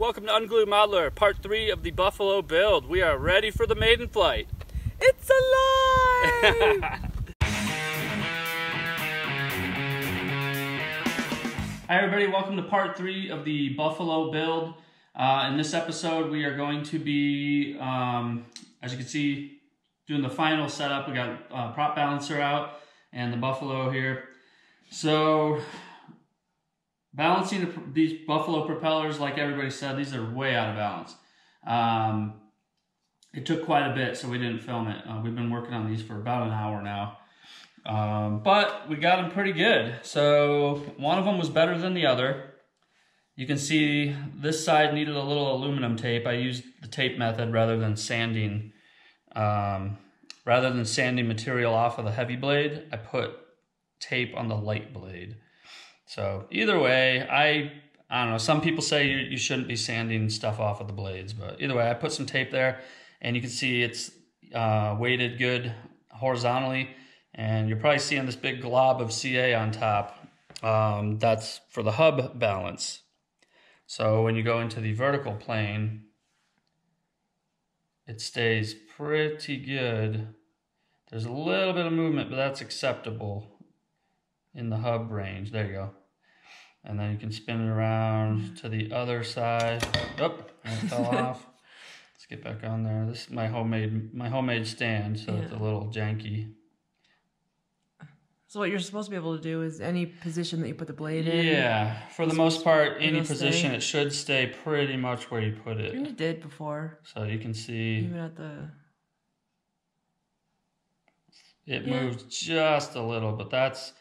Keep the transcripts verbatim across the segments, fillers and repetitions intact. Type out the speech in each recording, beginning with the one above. Welcome to Unglue Modeler, part three of the Buffalo build. We are ready for the maiden flight. It's alive! Hi everybody, welcome to part three of the Buffalo build. Uh, in this episode, we are going to be, um, as you can see, doing the final setup. We got uh, prop balancer out and the Buffalo here. So, balancing the, these Buffalo propellers, like everybody said, these are way out of balance. Um, it took quite a bit, so we didn't film it. Uh, we've been working on these for about an hour now. Um, but we got them pretty good. So one of them was better than the other. You can see this side needed a little aluminum tape. I used the tape method rather than sanding. Um, rather than sanding material off of the heavy blade, I put tape on the light blade. So either way, I, I don't know, some people say you, you shouldn't be sanding stuff off of the blades, but either way, I put some tape there and you can see it's uh, weighted good horizontally, and you're probably seeing this big glob of C A on top. Um, that's for the hub balance. So when you go into the vertical plane, it stays pretty good. There's a little bit of movement, but that's acceptable in the hub range. There you go. And then you can spin it around to the other side. Oh, and it fell off. Let's get back on there. This is my homemade my homemade stand, so yeah. It's a little janky. So what you're supposed to be able to do is any position that you put the blade in. Yeah, for the most part, any position, it should stay pretty much where you put it. It did before. So you can see. Even at the... It yeah. moved just a little, but that's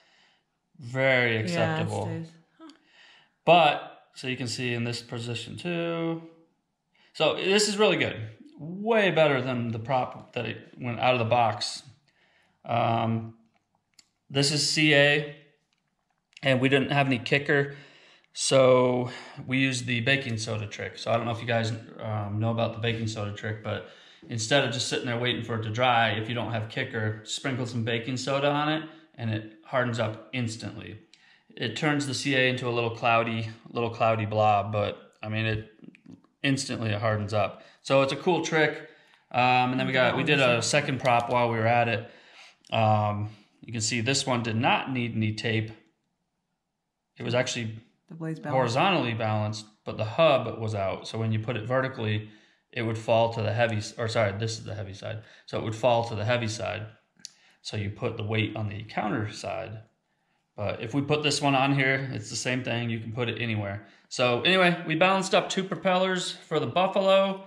very acceptable. Yeah, huh. But so you can see in this position too. So this is really good. Way better than the prop that it went out of the box. Um, this is C A, and we didn't have any kicker, so we used the baking soda trick. So I don't know if you guys um, know about the baking soda trick, but instead of just sitting there waiting for it to dry, if you don't have kicker, sprinkle some baking soda on it, and it hardens up instantly. It turns the C A into a little cloudy, little cloudy blob, but I mean, it instantly it hardens up. So it's a cool trick. Um, and then we got, we did a second prop while we were at it. Um, you can see this one did not need any tape. It was actually the blade's balanced. Horizontally balanced, but the hub was out. So when you put it vertically, it would fall to the heavy, or sorry, this is the heavy side. So it would fall to the heavy side. So you put the weight on the counter side. But if we put this one on here, it's the same thing. You can put it anywhere. So anyway, we balanced up two propellers for the Buffalo.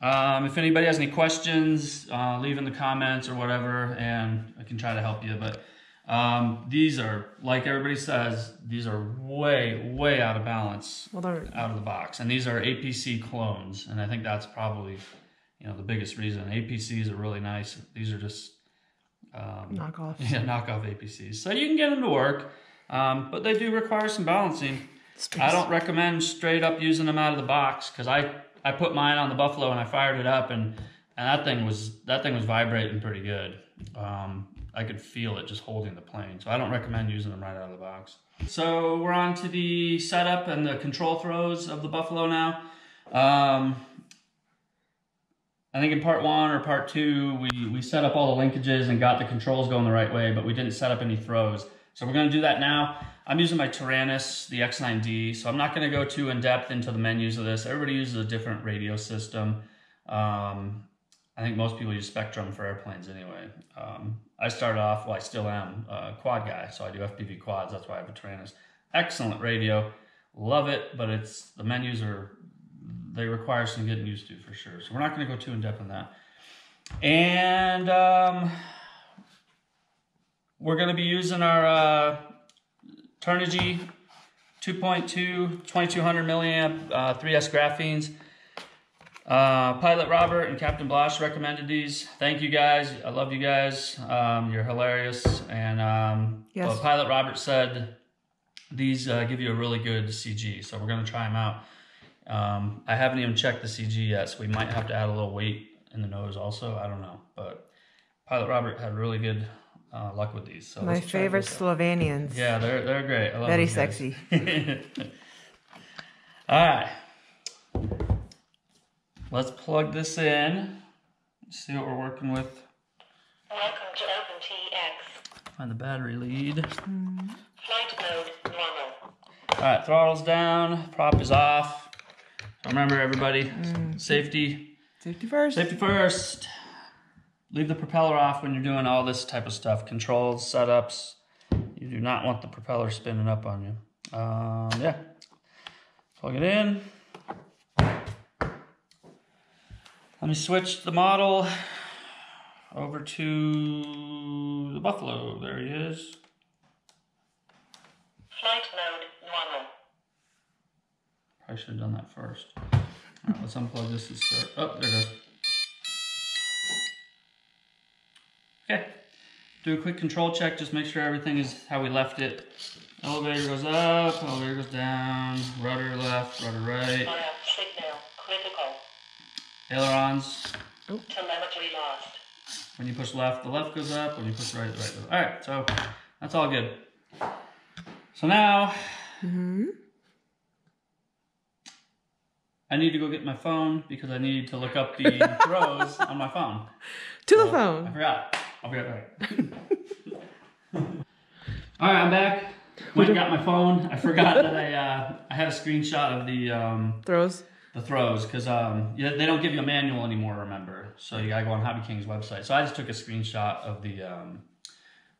Um, if anybody has any questions, uh, leave in the comments or whatever, and I can try to help you. But um, these are, like everybody says, these are way, way out of balance, well, out of the box. And these are A P C clones. And I think that's probably, you know, the biggest reason. A P Cs are really nice. These are just... Um, knockoff. Yeah, knockoff A P Cs. So you can get them to work, um, but they do require some balancing. Space. I don't recommend straight up using them out of the box, because I, I put mine on the Buffalo and I fired it up, and, and that thing was that thing was vibrating pretty good. Um, I could feel it just holding the plane. So I don't recommend using them right out of the box. So we're on to the setup and the control throws of the Buffalo now. Um, I think in part one or part two, we, we set up all the linkages and got the controls going the right way, but we didn't set up any throws. So we're gonna do that now. I'm using my Taranis, the X nine D, so I'm not gonna go too in depth into the menus of this. Everybody uses a different radio system. Um, I think most people use Spectrum for airplanes anyway. Um, I started off, well, I still am a quad guy, so I do F P V quads, that's why I have a Taranis. Excellent radio, love it, but it's the menus are they require some getting used to for sure. So we're not going to go too in depth on that. And um, we're going to be using our uh, Turnigy two point two, twenty-two hundred milliamp uh, three S graphenes. Uh, Pilot Robert and Captain Blash recommended these. Thank you guys. I love you guys. Um, you're hilarious. And um, yes. Well, Pilot Robert said these uh, give you a really good C G. So we're going to try them out. Um, I haven't even checked the C G yet, so we might have to add a little weight in the nose also. I don't know, but Pilot Robert had really good uh, luck with these. So my favorite Slovenians. Yeah, they're they're great. I love them. Very sexy. All right, Let's plug this in. Let's see what we're working with. Welcome to OpenTX. Find the battery lead. Mm. Flight mode normal. All right, throttle's down. Prop is off. Remember, everybody, mm. safety. Safety first. Safety first. Leave the propeller off when you're doing all this type of stuff. Controls, setups. You do not want the propeller spinning up on you. Um, yeah. Plug it in. Let me switch the model over to the Buffalo. There he is. Flight mode normal. Probably should have done that first. All right, let's unplug this and start. Oh, there it goes. Okay. Do a quick control check. Just make sure everything is how we left it. Elevator goes up. Elevator goes down. Rudder left. Rudder right. Signal critical. Ailerons. Oh. Telemetry lost. When you push left, the left goes up. When you push right, the right goes up. All right, so that's all good. So now, mm-hmm. I need to go get my phone because I need to look up the throws on my phone. To so the phone. I forgot. I'll be right back. All right, I'm back. Went and got my phone. I forgot that I uh, I had a screenshot of the um, throws. The throws, because um, they don't give you a manual anymore. Remember, so you gotta go on Hobby King's website. So I just took a screenshot of the um,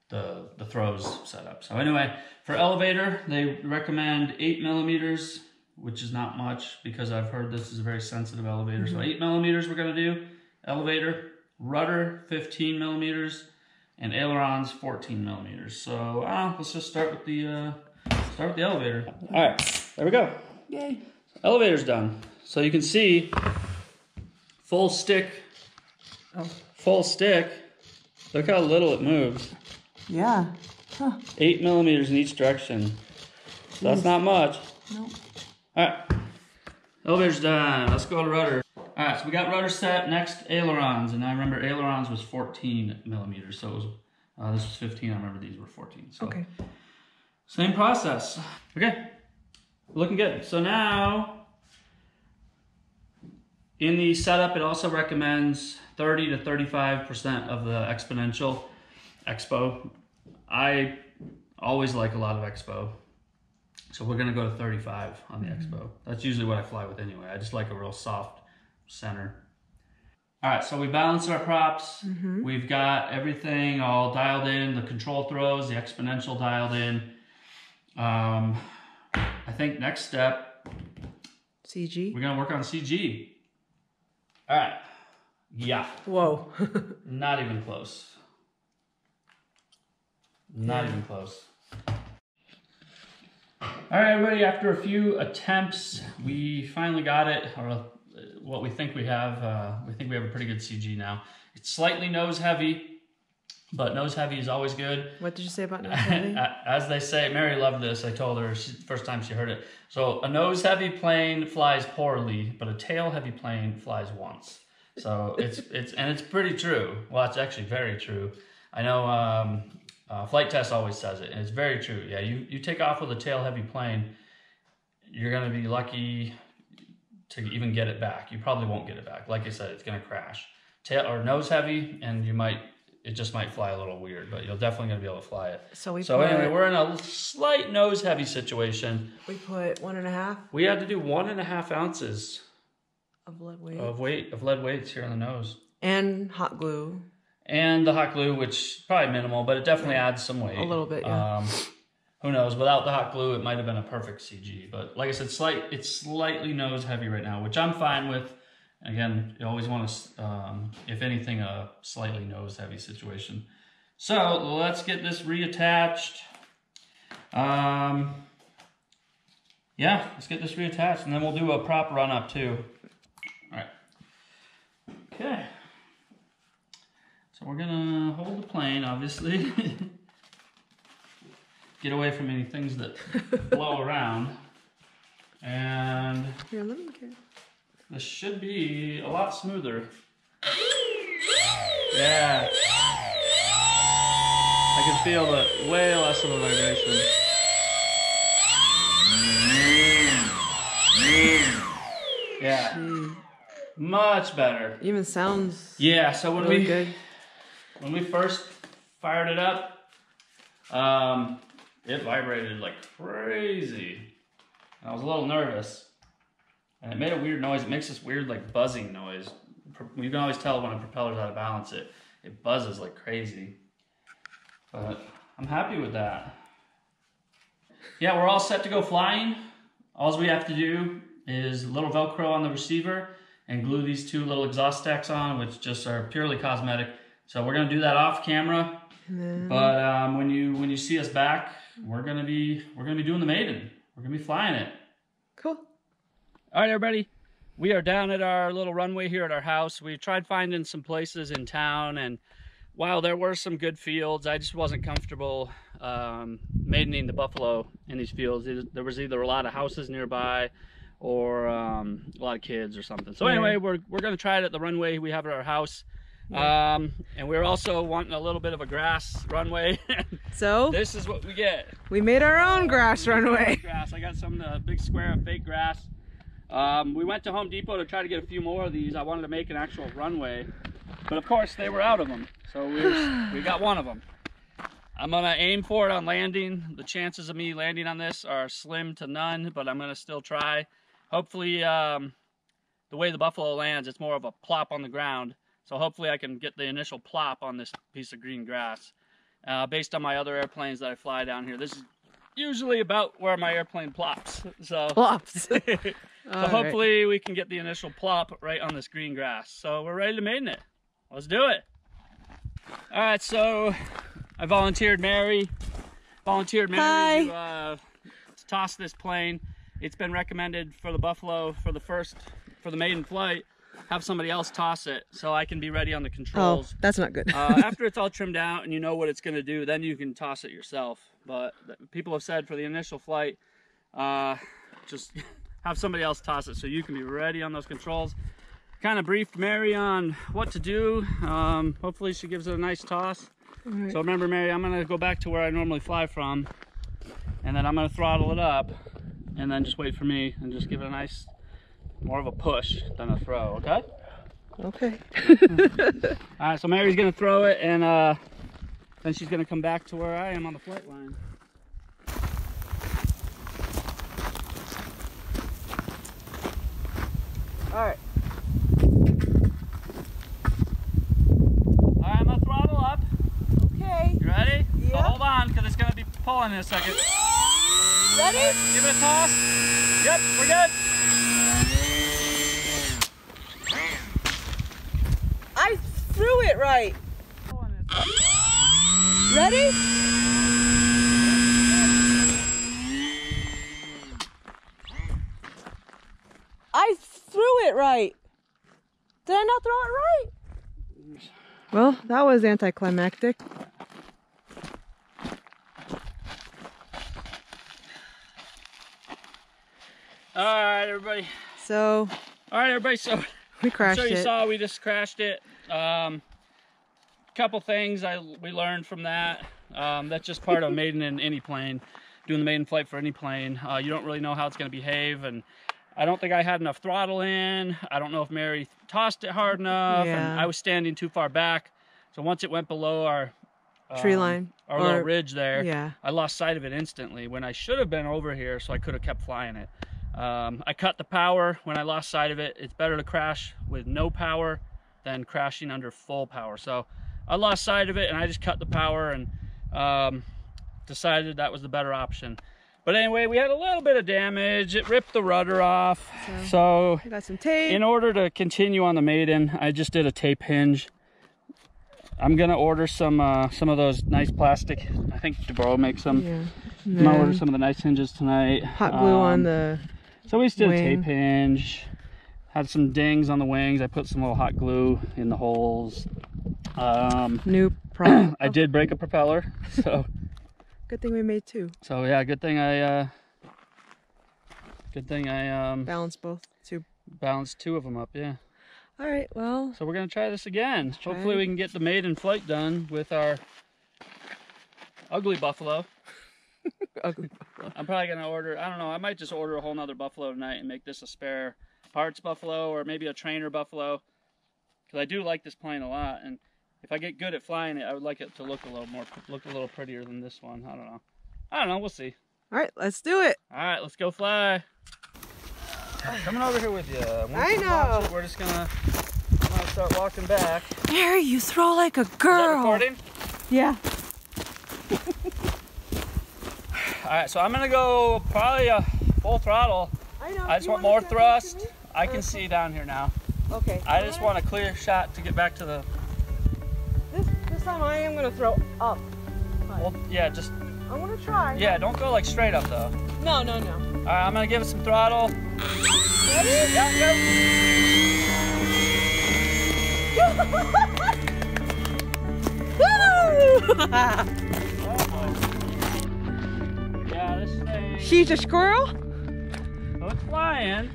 the the throws setup. So anyway, for elevator, they recommend eight millimeters, which is not much because I've heard this is a very sensitive elevator. Mm-hmm. So eight millimeters we're gonna do. Elevator, rudder fifteen millimeters, and ailerons fourteen millimeters. So uh, let's just start with the uh, start with the elevator. All right, there we go. Yay! Elevator's done. So you can see full stick, oh. full stick. Look how little it moves. Yeah. Huh. Eight millimeters in each direction. So that's not much. Nope. All right. Elevator's done. Let's go to rudder. All right. So we got rudder set. Next, ailerons. And I remember ailerons was fourteen millimeters. So it was, uh, this was fifteen. I remember these were fourteen. So okay. Same process. Okay. Looking good. So now, in the setup, it also recommends thirty to thirty-five percent of the exponential expo. I always like a lot of expo, so we're going to go to thirty-five on the mm-hmm. expo. That's usually what I fly with anyway. I just like a real soft center. All right, so we balanced our props. Mm-hmm. We've got everything all dialed in, the control throws, the exponential dialed in. Um, I think next step... C G? We're going to work on C G. All right. Yeah. Whoa. Not even close. Not yeah. even close. All right, everybody. After a few attempts, we finally got it, or what we think we have. Uh, we think we have a pretty good C G now. It's slightly nose heavy, but nose heavy is always good. What did you say about nose heavy? As they say, Mary loved this. I told her she, first time she heard it. So a nose heavy plane flies poorly, but a tail heavy plane flies once. So it's it's and it's pretty true. Well, it's actually very true. I know um, uh, flight test always says it, and it's very true. Yeah, you you take off with a tail heavy plane, you're gonna be lucky to even get it back. You probably won't get it back. Like I said, it's gonna crash. Tail or nose heavy, and you might. It just might fly a little weird, but you're definitely going to be able to fly it. So, we so put, anyway, we're in a slight nose-heavy situation. We put one and a half? We had to do one and a half ounces of lead weight. Of weight of lead weights here on the nose. And hot glue. And the hot glue, which is probably minimal, but it definitely yeah. adds some weight. A little bit, yeah. Um, who knows? Without the hot glue, it might have been a perfect C G. But like I said, slight it's slightly nose-heavy right now, which I'm fine with. Again, you always want to, um, if anything, a slightly nose-heavy situation. So let's get this reattached. Um, yeah, let's get this reattached, and then we'll do a prop run-up too. All right. Okay. So we're gonna hold the plane, obviously. Get away from any things that blow around. And here, let me get. This should be a lot smoother. Yeah. I can feel the way less of a vibration. Yeah. Much better. Even sounds. Yeah. So when really we good. when we first fired it up, um, it vibrated like crazy. I was a little nervous, and it made a weird noise. It makes this weird like buzzing noise. You can always tell when a propeller's out of balance. It it buzzes like crazy. But I'm happy with that. Yeah, we're all set to go flying. All we have to do is a little Velcro on the receiver and glue these two little exhaust stacks on, which just are purely cosmetic. So we're gonna do that off camera. Mm-hmm. But um, when you when you see us back, we're gonna be we're gonna be doing the maiden. We're gonna be flying it. Cool. All right, everybody. We are down at our little runway here at our house. We tried finding some places in town, and while there were some good fields, I just wasn't comfortable um, maidening the buffalo in these fields. There was either a lot of houses nearby or um, a lot of kids or something. So anyway, we're, we're gonna try it at the runway we have at our house. Um, and we're also wanting a little bit of a grass runway. So this is what we get. We made our own grass runway. Grass. I got some uh, big square of fake grass. Um, we went to Home Depot to try to get a few more of these. I wanted to make an actual runway, but of course they were out of them. So we, were, we got one of them. I'm gonna aim for it on landing. The chances of me landing on this are slim to none, but I'm gonna still try. Hopefully, um, the way the buffalo lands, it's more of a plop on the ground. So hopefully I can get the initial plop on this piece of green grass. Uh, based on my other airplanes that I fly down here, this is usually about where my airplane plops. So plops. So all hopefully right. we can get the initial plop right on this green grass. So we're ready to maiden it. Let's do it. All right, so I volunteered Mary. Volunteered Mary to, uh, to toss this plane. It's been recommended for the buffalo for the first, for the maiden flight, have somebody else toss it so I can be ready on the controls. Oh, that's not good. uh, after it's all trimmed out and you know what it's going to do, then you can toss it yourself. But people have said for the initial flight, uh, just have somebody else toss it so you can be ready on those controls. Kind of briefed Mary on what to do. Um, hopefully she gives it a nice toss. Right. So remember, Mary, I'm going to go back to where I normally fly from, and then I'm going to throttle it up and then just wait for me and just give it a nice, more of a push than a throw, okay? Okay. All right, so Mary's going to throw it, and uh, then she's going to come back to where I am on the flight line. All right. All right, I'm going to throttle up. Okay. You ready? Yeah. So hold on, because it's going to be pulling in a second. Ready? Right, give it a toss. Yep, we're good. I threw it right. Ready? I threw it right. Did I not throw it right? Well, that was anticlimactic. All right, everybody. So. All right, everybody. So. We crashed it. So you saw we just crashed it. Um, couple things I we learned from that. Um, that's just part of maiden in any plane, doing the maiden flight for any plane. Uh, you don't really know how it's going to behave, and I don't think I had enough throttle in. I don't know if Mary tossed it hard enough, yeah. And I was standing too far back. So once it went below our um, tree line, our or, little ridge there, yeah. I lost sight of it instantly when I should have been over here, so I could have kept flying it. Um, I cut the power when I lost sight of it. It's better to crash with no power than crashing under full power. So I lost sight of it and I just cut the power and um, decided that was the better option. But anyway, we had a little bit of damage. It ripped the rudder off. So, so I got some tape. In order to continue on the maiden, I just did a tape hinge. I'm gonna order some uh, some of those nice plastic. I think Deborah makes them. Yeah. I'm gonna order some of the nice hinges tonight. Hot glue um, on the. So we did a tape hinge, had some dings on the wings. I put some little hot glue in the holes. Um, New prop. I did break a propeller, so. Good thing we made two. So yeah, good thing I, uh, good thing I. Um, balanced both, two. Balanced two of them up, yeah. All right, well. So we're gonna try this again. Try. Hopefully we can get the maiden flight done with our ugly buffalo. I'm probably gonna order, I don't know, I might just order a whole nother buffalo tonight and make this a spare parts Buffalo or maybe a trainer Buffalo, because I do like this plane a lot, and if I get good at flying it, I would like it to look a little more, look a little prettier than this one. I don't know. I don't know. We'll see. All right, let's do it. All right, let's go fly. Coming over here with you. I know. It, we're just gonna, I'm gonna start walking back. Mary, you throw like a girl. Is that recording? Yeah. All right, so I'm gonna go probably uh, full throttle. I know. I just want, want more thrust. I can okay. see down here now. Okay. I just want a clear shot to get back to the. This this time I am gonna throw up. Well, yeah, just. I'm gonna try. Yeah, don't go like straight up though. No, no, no. All right, I'm gonna give it some throttle. Ready? Yeah, go. Woo! She's a squirrel? So it's flying.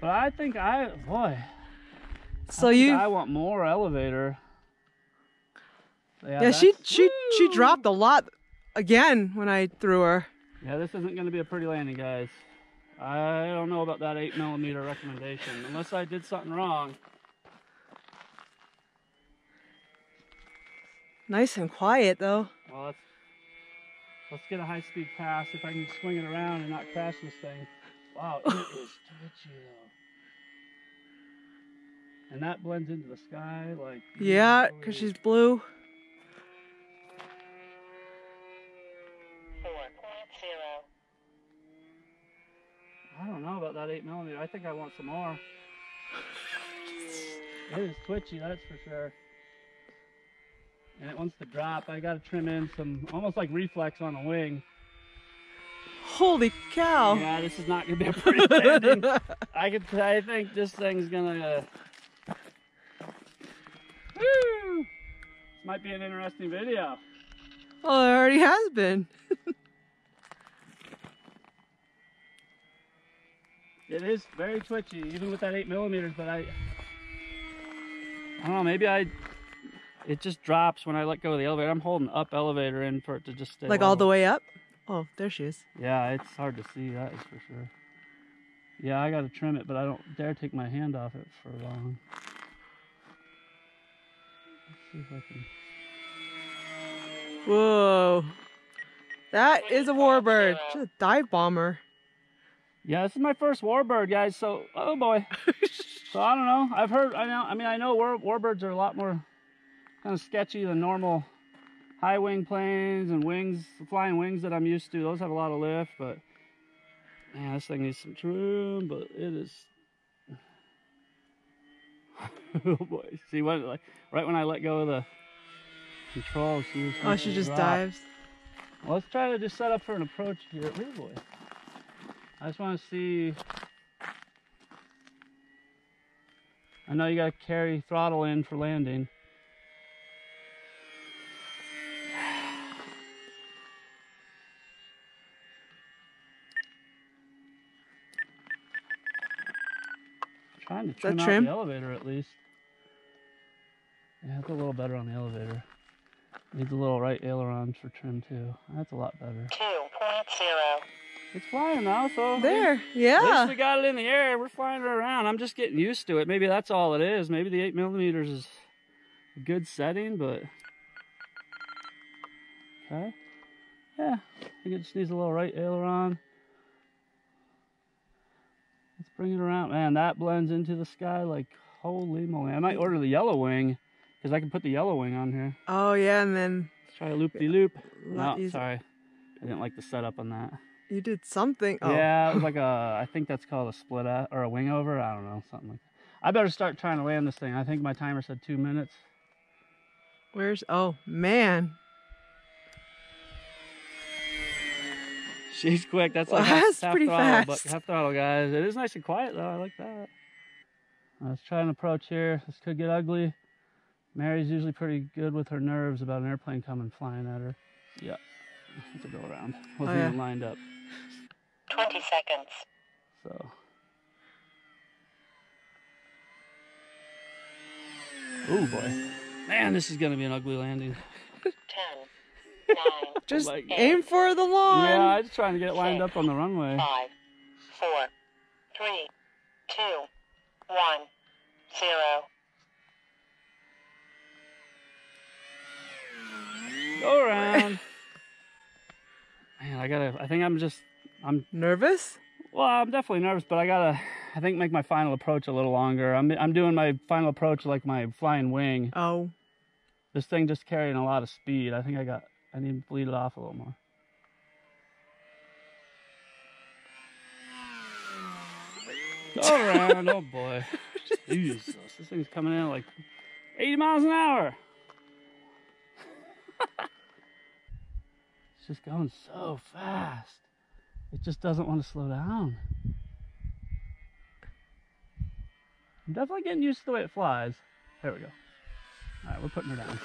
But I think I, boy. So I you I want more elevator. Yeah, yeah she she woo. she dropped a lot again when I threw her. Yeah, this isn't gonna be a pretty landing, guys. I don't know about that eight millimeter recommendation. Unless I did something wrong. Nice and quiet though. Well, that's let's get a high-speed pass if I can swing it around and not crash this thing. Wow, it is twitchy though. And that blends into the sky like... Yeah, because she's blue. four point zero. I don't know about that eight millimeter. I think I want some more. It is twitchy, that's for sure. And it wants to drop. I gotta trim in some, almost like reflex on the wing. Holy cow! Yeah, this is not gonna be a pretty landing. I could, I think this thing's gonna. Uh, woo! This might be an interesting video. Well, it already has been. It is very twitchy, even with that eight millimeters. But I, I don't know. Maybe I. It just drops when I let go of the elevator. I'm holding up elevator in for it to just stay. Like low. All the way up? Oh, there she is. Yeah, it's hard to see, that is for sure. Yeah, I gotta trim it, but I don't dare take my hand off it for long. Let's see if I can... Whoa. That is a warbird. She's a dive bomber. Yeah, this is my first warbird, guys, so... Oh, boy. So, I don't know. I've heard... I know. I mean, I know war, warbirds are a lot more... kind of sketchy than normal high wing planes and wings, flying wings that I'm used to. Those have a lot of lift, but man, this thing needs some trim, but it is. Oh boy. See what, like, right when I let go of the control, she was. Oh, she just drop. dives. Well, let's try to just set up for an approach here. Oh boy. I just want to see. I know you got to carry throttle in for landing. Trying to trim, trim out the elevator at least. Yeah, it's a little better on the elevator. Needs a little right aileron for trim too. That's a lot better. two point zero. It's flying now, so there. We, yeah. At least we got it in the air. We're flying it around. I'm just getting used to it. Maybe that's all it is. Maybe the eight millimeters is a good setting, but okay. Yeah. I think it just needs a little right aileron. Let's bring it around. Man, that blends into the sky like holy moly. I might order the yellow wing because I can put the yellow wing on here. Oh, yeah, and then... Let's try a loop-de-loop. No, easy. Sorry. I didn't like the setup on that. You did something. Oh. Yeah, it was like a... I think that's called a split up or a wing over. I don't know, something like that. I better start trying to land this thing. I think my timer said two minutes. Where's... Oh, man. She's quick. That's like well, half, that's half pretty throttle, fast. But half throttle, guys. It is nice and quiet though. I like that. Let's try an approach here. This could get ugly. Mary's usually pretty good with her nerves about an airplane coming flying at her. Yeah, it's a go around. Wasn't oh, yeah. even lined up. Twenty seconds. So. Oh boy, man, this is gonna be an ugly landing. Ten. Nine, just like, aim for the lawn. Yeah, I'm just trying to get it lined six, up on the runway. Five, four, three, two, one, zero. Go around. Man, I gotta, I think I'm just, I'm nervous. Well, I'm definitely nervous, but I gotta, I think, make my final approach a little longer. I'm, I'm doing my final approach like my flying wing. Oh. This thing just carrying a lot of speed. I think I got, I need to bleed it off a little more. Go around, oh boy. Jesus, this thing's coming in at like eighty miles an hour. It's just going so fast. It just doesn't want to slow down. I'm definitely getting used to the way it flies. There we go. All right, we're putting her down.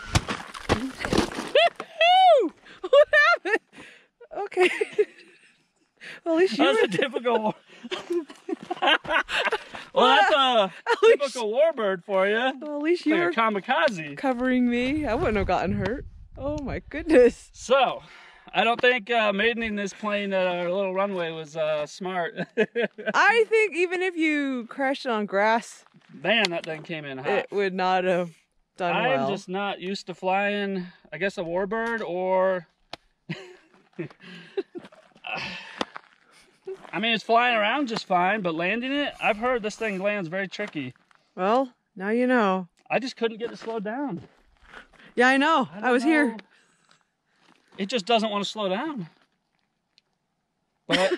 What happened? Okay. At least you that was were... a typical war. Well, that's a least... typical warbird for you. Well, at least you were kamikaze. Covering me. I wouldn't have gotten hurt. Oh my goodness. So, I don't think uh, maidening this plane at our little runway was uh, smart. I think even if you crashed it on grass, man, that thing came in hot. It would not have done I'm well. I'm just not used to flying, I guess, a warbird or... I mean, it's flying around just fine, but landing it, I've heard this thing lands very tricky. Well, now you know. I just couldn't get it slowed down. Yeah, I know. I, I was know. here. It just doesn't want to slow down. But,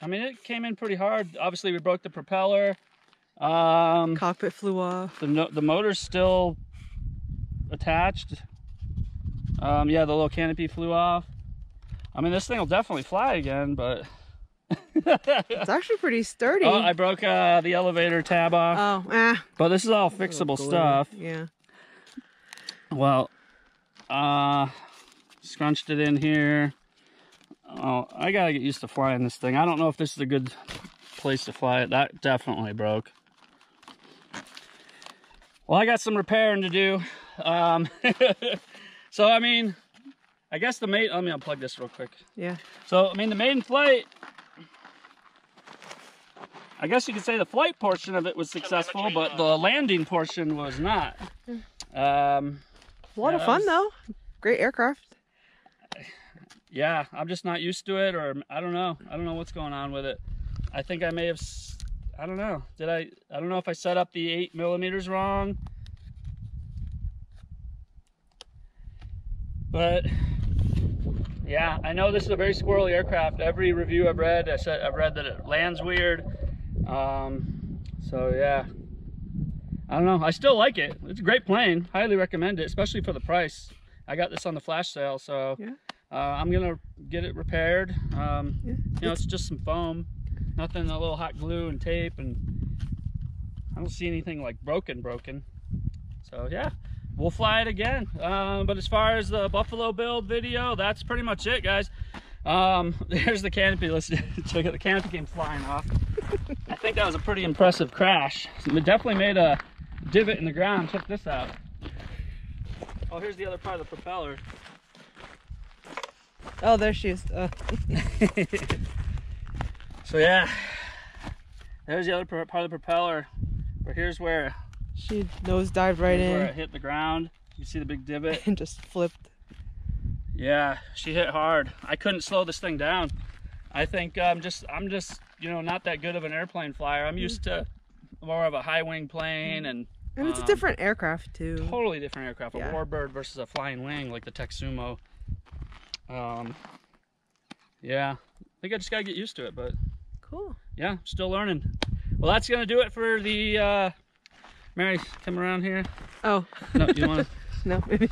I mean, it came in pretty hard. Obviously, we broke the propeller. Um, Cockpit flew off. The, no the motor's still attached. Um, yeah, the little canopy flew off. I mean, this thing will definitely fly again, but... It's actually pretty sturdy. Oh, I broke uh, the elevator tab off. Oh, ah. But this is all fixable stuff. Yeah. Well, uh, scrunched it in here. Oh, I gotta get used to flying this thing. I don't know if this is a good place to fly it. That definitely broke. Well, I got some repairing to do. Um, so, I mean, I guess the maiden... Let me unplug this real quick. Yeah. So, I mean, the maiden flight... I guess you could say the flight portion of it was successful, but the landing portion was not. Um, a lot yeah, of fun, was, though. Great aircraft. Yeah, I'm just not used to it, or I don't know. I don't know what's going on with it. I think I may have, I don't know. Did I, I don't know if I set up the eight millimeters wrong. But... yeah, I know this is a very squirrely aircraft. Every review I've read, I said I've read that it lands weird. Um, so yeah, I don't know. I still like it. It's a great plane. Highly recommend it, especially for the price. I got this on the flash sale, so yeah. uh, I'm gonna get it repaired. Um, yeah. You know, it's just some foam, nothing. A little hot glue and tape, and I don't see anything like broken, broken. So yeah. We'll fly it again. Um, but as far as the Buffalo build video, that's pretty much it, guys. Um, there's the canopy. Let's check it. The canopy came flying off. I think that was a pretty impressive crash. It definitely made a divot in the ground. Check this out. Oh, here's the other part of the propeller. Oh, there she is. Uh. So, yeah. There's the other part of the propeller. But here's where... she nose dived right in. Where it hit the ground. You see the big divot? And just flipped. Yeah, she hit hard. I couldn't slow this thing down. I think I'm um, just, I'm just, you know, not that good of an airplane flyer. I'm used to more of a high wing plane, and. And it's um, a different aircraft too. Totally different aircraft. Yeah. A warbird versus a flying wing like the Tech Sumo. Um. Yeah, I think I just gotta get used to it, but. Cool. Yeah, still learning. Well, that's gonna do it for the. Uh, Mary, come around here. Oh. No, you want to? No, maybe.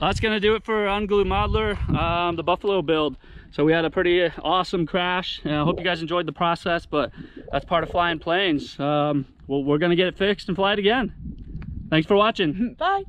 Well, that's going to do it for Unglue Modeler, um, the Buffalo build. So we had a pretty awesome crash. I uh, hope you guys enjoyed the process, but that's part of flying planes. Um, well, we're going to get it fixed and fly it again. Thanks for watching. Bye.